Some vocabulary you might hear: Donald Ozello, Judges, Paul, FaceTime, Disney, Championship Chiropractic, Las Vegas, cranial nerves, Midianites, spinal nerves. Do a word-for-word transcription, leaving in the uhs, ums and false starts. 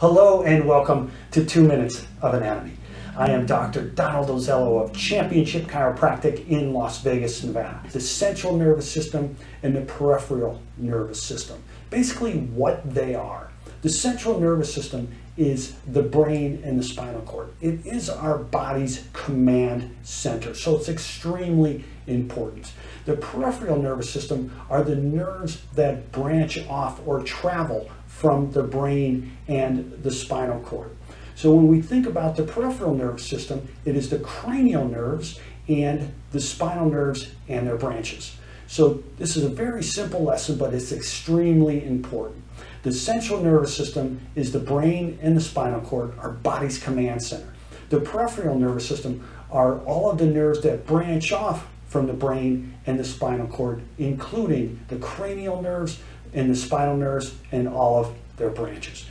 Hello and welcome to Two Minutes of Anatomy. I am Doctor Donald Ozello of Championship Chiropractic in Las Vegas, Nevada. The central nervous system and the peripheral nervous system. Basically what they are. The central nervous system is the brain and the spinal cord. It is our body's command center, so it's extremely important. The peripheral nervous system are the nerves that branch off or travel from the brain and the spinal cord. So when we think about the peripheral nervous system, it is the cranial nerves and the spinal nerves and their branches. So this is a very simple lesson, but it's extremely important. The central nervous system is the brain and the spinal cord, our body's command center. The peripheral nervous system are all of the nerves that branch off from the brain and the spinal cord, including the cranial nerves and the spinal nerves and all of their branches.